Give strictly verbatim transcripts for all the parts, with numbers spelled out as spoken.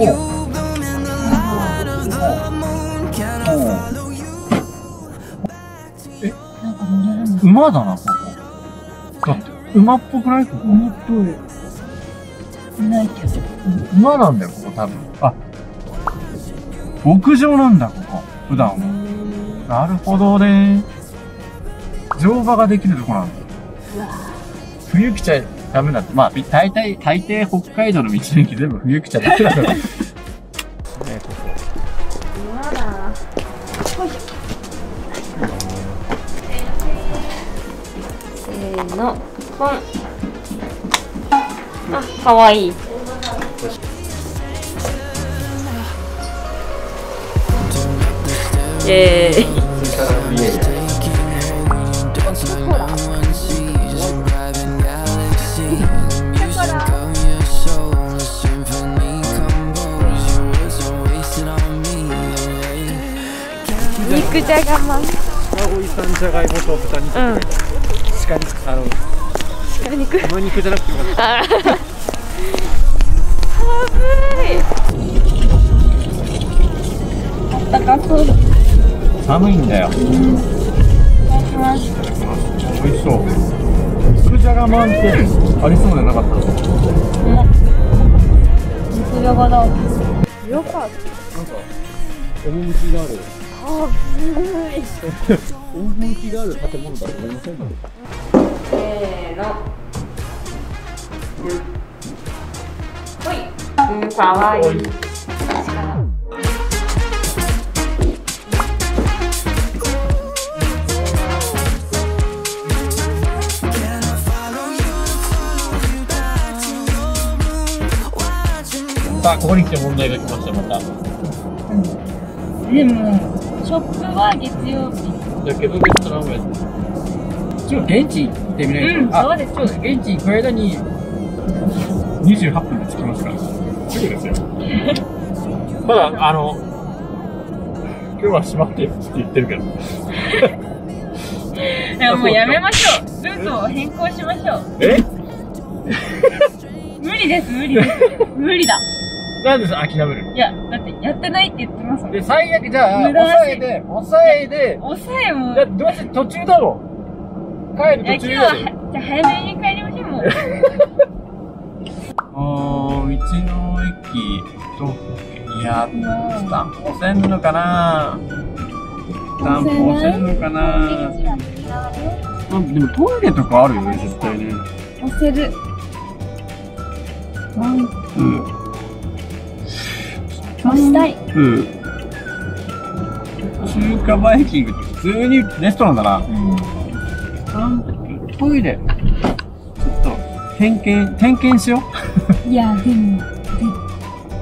え、馬だな、ここ。だって、馬っぽくない？ここ。馬っぽい。ないけど。馬なんだよ、ここ多分。あ、牧場なんだ、ここ。普段は。なるほどね。乗馬ができるとこなんだ。冬来ちゃダメだって。まあ、大体、大抵北海道の道の駅全部冬来ちゃダメだから。ね、ここ。馬だ。ほい。せーの、ポン。あ、かわいい。イエーイ。肉じゃがまん。おいさんじゃがいもと豚肉。うん。鹿肉、あの。鹿肉。馬肉じゃなくてよかった。あぶい。あったかそう。寒いんだよ。うん、いただきます。いただきます。美味しそう。肉じゃがまんってありそうじゃなかった。うん。肉じゃがだ。よかった。なんか趣がある。あ、すごい。趣がある建物だと思いませんか。せーの。ほい。うん、かわいい。さあ、ここに来て問題が来ました、また。うん、でも。ショップは月曜日。じゃあ、ケブケットラーメン。ちょっと現地行ってみないと。うん、そうです。ちょっと現地行く間に。にじゅうはっぷんで着きますから。すぐですよ。ただ、あの。今日は閉まってって言ってるけど。いや、もうやめましょう。ルートを変更しましょう。え？無理です。無理です。無理だ。なんです諦める。いや、だってやってないって言ってますもん。で、最悪じゃあ、抑えで、抑えで。抑えも。だってどうせ途中だろ。帰る途中だろ。じゃあ早めに帰りましょう、もう。あー、道の駅、どっけ、いや、スタンプ押せんのかなスタンプ押せんのかなでもトイレとかあるよね、絶対ね。押せる。スタンプ。押したい。うん。中華バイキングって普通にレストランだな。うん。トイレ。ちょっと点検点検しよう。いやでも絶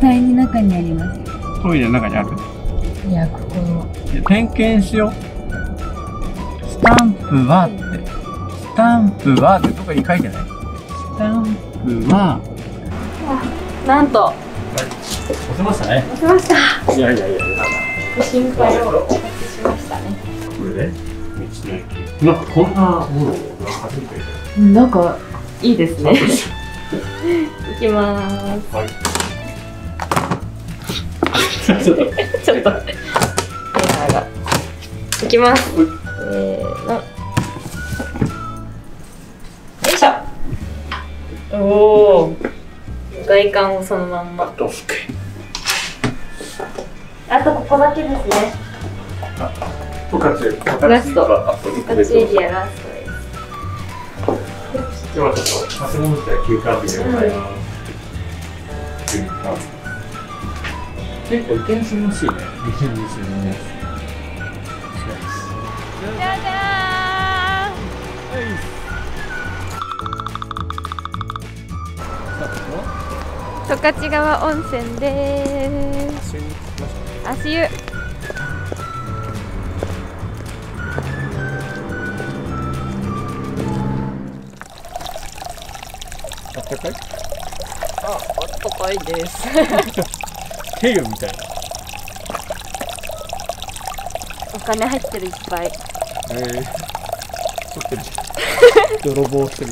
対に中にありますよ。トイレの中にある。いやここの。点検しよう。スタンプはってスタンプはってどこに書いてない。スタンプは。なんと。押せましたね。押せました。いやいやいや。ご心配をおかけしましたね。これで道の駅。なんかこんなものが初めて。なんかいいですね。行きます。はい。ちょっとちょっとエラーが。行きます。えーの。よいしょ。おお。外観をそのまんま。あとここだけですね。ラスト。ラストエリアラストです。今日はちょっと買い物した休館日でございます。休館。結構移転するらしいね。にせんにじゅうにねんです。じゃじゃーん。十勝川温泉です。足湯。あったかい？あ、あったかいです。軽量みたいな。お金入ってるいっぱい。ええー。取ってる。泥棒してる。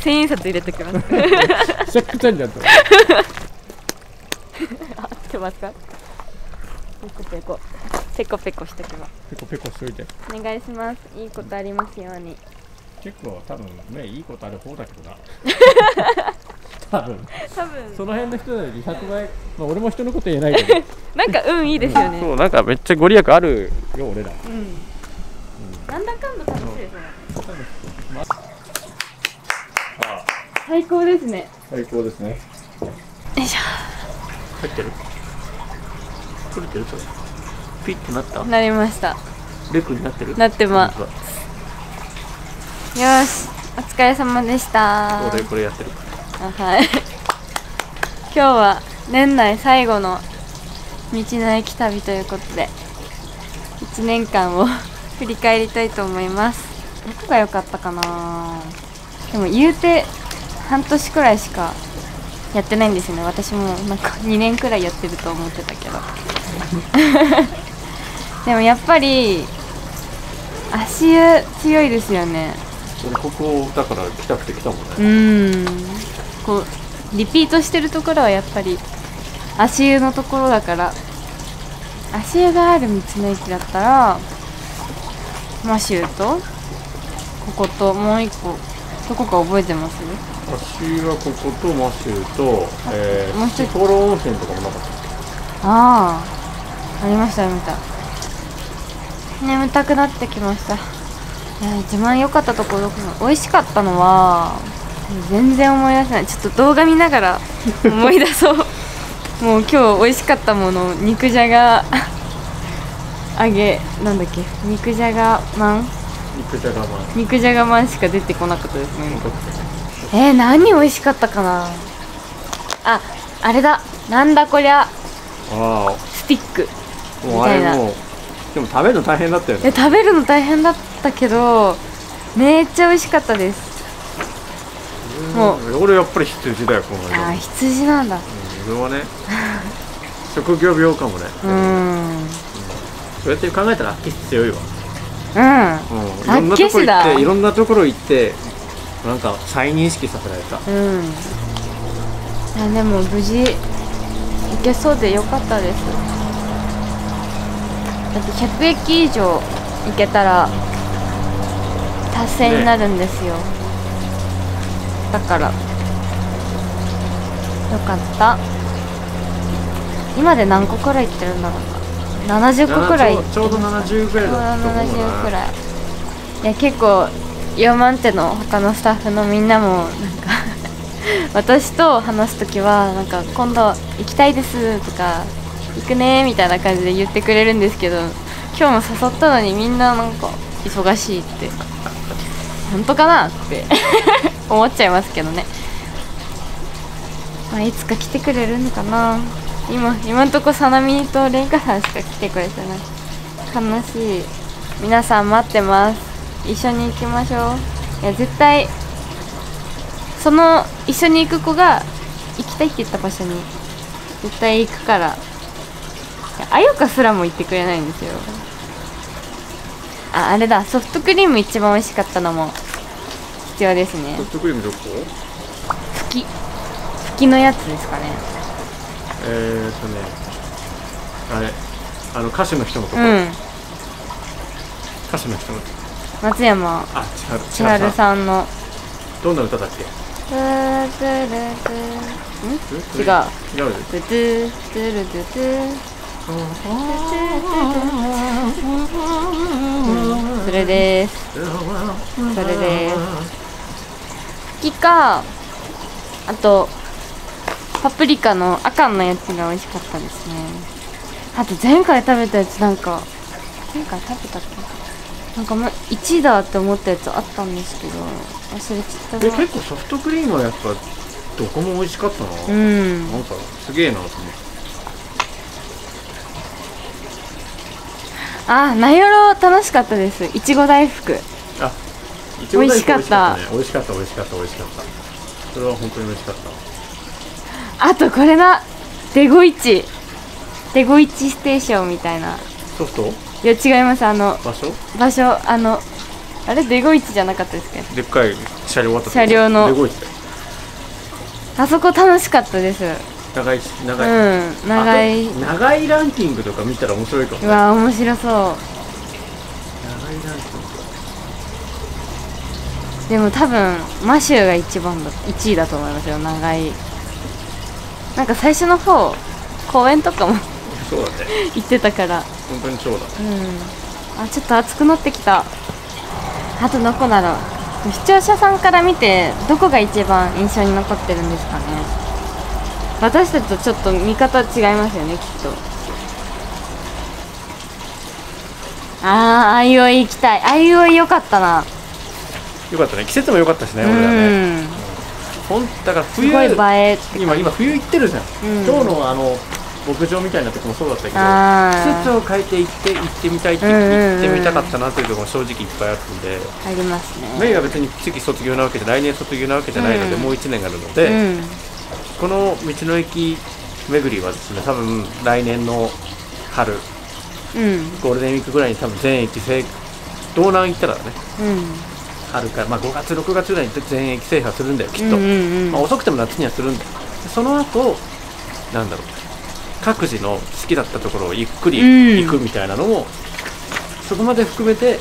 千円札入れてきます。めちゃくちゃになった。合ってますか？ペコペコペコペコしとけばペコペコしといてお願いします。いいことありますように。結構多分ね、いいことある方だけどな多分多分その辺の人よりひゃくばい、まあ、俺も人のこと言えないけどなんか運いいですよね、うん、そうなんかめっちゃご利益あるよ俺ら、うんうん、なんだかんだ楽しいですね。最高ですね。最高ですね。よいしょ。入ってる？取れてる？それピッてなった？なりました。レクになってる？なってます。よし、お疲れ様でした。俺これやってる。あ、はい今日は年内最後の道の駅旅ということでいちねんかんを振り返りたいと思います。どこが良かったかな。でも言うてはんとしくらいしかやってないんですよね。私もなんかにねんくらいやってると思ってたけどでもやっぱり足湯強いですよね。俺ここだから来たくて来たもんね。うーん、こうリピートしてるところはやっぱり足湯のところだから、足湯がある道の駅だったら摩周とここともう一個どこか覚えてます？足湯はここと摩周と、えー、もう一つ灯籠温泉とかもなかった。ああ、ありましたありました。眠たくなってきました。いや、一番良かったところ、美味しかったのは全然思い出せない。ちょっと動画見ながら思い出そうもう今日美味しかったもの、肉じゃが揚げ、なんだっけ、肉じゃがまん肉じゃがまん肉じゃがまんしか出てこなかったですね。えー、何美味しかったかなあ。あれだ、なんだこりゃ、あスティックみたいな。もうあれもうでも食べるの大変だったよね。食べるの大変だったけどめっちゃ美味しかったです。もう俺やっぱり羊だよこの間。あ、羊なんだ。俺はね職業病かもね。うん、そうやって考えたらアッケシ強いわ。うん、アッケシだ。いろんなところ行ってなんか再認識させられた。うん、あ、でも無事行けそうでよかったです。だってひゃくえき以上行けたら達成になるんですよ、ね、だからよかった。今で何個くらい行ってるんだろうな。ななじゅっこくらい行ってますか。ちょうどななじゅうくらいだと思うな。ななじゅうくらい。いや結構よん万手の他のスタッフのみんなもなんか私と話すときはなんか今度行きたいですとか行くねーみたいな感じで言ってくれるんですけど、今日も誘ったのにみんななんか忙しいって本当かなって思っちゃいますけどね、まあ、いつか来てくれるのかな。今今んとこさなみとれんかさんしか来てくれてない。悲しい。皆さん待ってます。一緒に行きましょう。いや絶対その一緒に行く子が行きたいって言った場所に絶対行くから。あよかすらも行ってくれないんですよ。あ、あれだ、ソフトクリーム一番美味しかったのも必要ですね。ソフトクリームどこ？ふきふきのやつですかね。えーっとね、あれあの歌手の人のところ、うん、歌手の人の松山千春さんのどんな歌だっけ。違う。それです。それです。フキか、あとパプリカの赤のやつが美味しかったですね。あと前回食べたやつなんか前回食べたっけ。なんかもういちいだって思ったやつあったんですけど忘れちゃった。え、結構ソフトクリームはやっぱどこも美味しかったな。うん、なんかすげえなと思って。あ、名寄楽しかったです。いちご大福。あ、いちご大福美味しかった。美味しかった美味しかった美味しかった。それは本当に美味しかった。あとこれな、デゴイチデゴイチステーションみたいな。ソフト？いや違います。あの場所場所あのあれデゴイチじゃなかったですかね。でっかい車両あった。車両のあそこ楽しかったです。長いし長い、うん、長い長いランキングとか見たら面白いかも、ね、うわ面白そう。長いランキングでも多分マシューが一番だいちいだと思いますよ。長いなんか最初の方公園とかもそうだね行ってたから本当にそうだ、ね、うん、あちょっと暑くなってきた。あとどこだろう、視聴者さんから見てどこが一番印象に残ってるんですかね。私たちとちょっと見方違いますよねきっと。ああ、あいうおい行きたい。あいうおいよかったな。よかったね、季節もよかったしね、俺らね、うん、ほんだから冬すごい映えって今今冬行ってるじゃん、うん、今日のあの牧場みたいなとこもそうだったけど、季節を変えて行って行ってみたいって行ってみたかったなというところも正直いっぱいあったんで。ありますね。メイは別に次卒業なわけで来年卒業なわけじゃないので、うん、もういちねんがあるので、うん、この道の駅巡りはですね多分来年の春、うん、ゴールデンウィークぐらいに多分全駅制道南行ったらね、うん、春から、まあ、ごがつろくがつぐらいに全駅制覇するんだよきっと、まあ、遅くても夏にはするんだよ。その後なんだろう各自の好きだったところをゆっくり行くみたいなのも、うん、そこまで含めて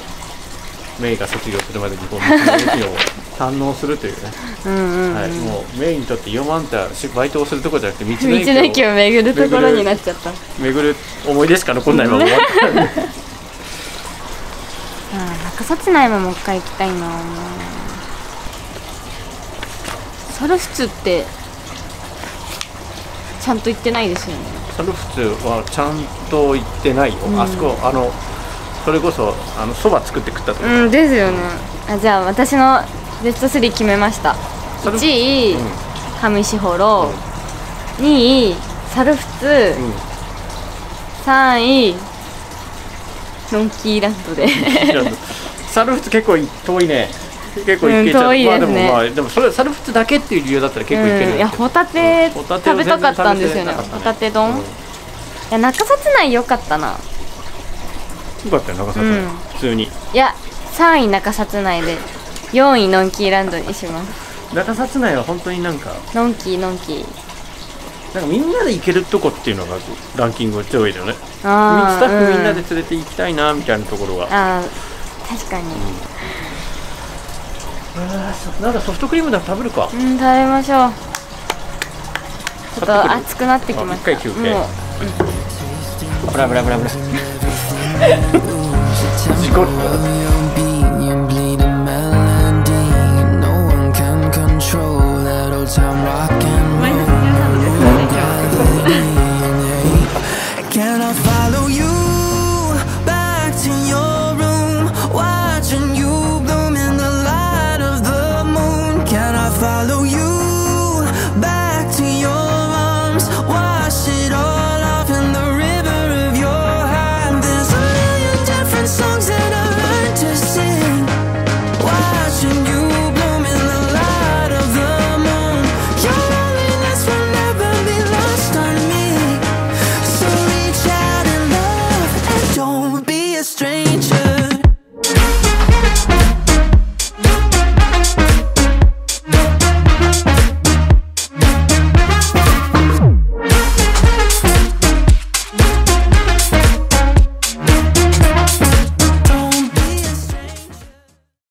メイが卒業するまでにこの道の駅を堪能するというね。もうメイにとってイオマンってバイトをするところじゃなくて道の駅を、道の駅を巡るところになっちゃった。巡る思い出しか残んないまま終わったんで中札内ももう一回行きたいな。サルフツってちゃんと行ってないですよね。サルフツはちゃんと行ってないよ、うん、あそこあのそれこそあのそば作って食ったとうんですよね。あじゃあ私のベストスリー決めました。いちい上士幌、うん、にいサルフツ、うん、さんいのんきーランドでサルフツ結構遠いね。結構行けちゃう、うん、まあでもまあでもそれサルフツだけっていう理由だったら結構行ける、うん、いやホタテ、うん、食べたかったんですよね。ホタテ丼、うん、いや中札内良かったな。良かったよ中札内、うん、普通に。いやさんい中札内でよんいのんきーランドにします。中札内は本当になんかのんきーのんきーなんかみんなで行けるとこっていうのがランキング上位だよね。スタッフみんなで連れて行きたいなみたいなところが、うん、あ確かに、うんなんかソフトクリームでも食べるか。うん食べましょう。ちょっと暑くなってきました。一回休憩。ブラブラブラブラ。事故った。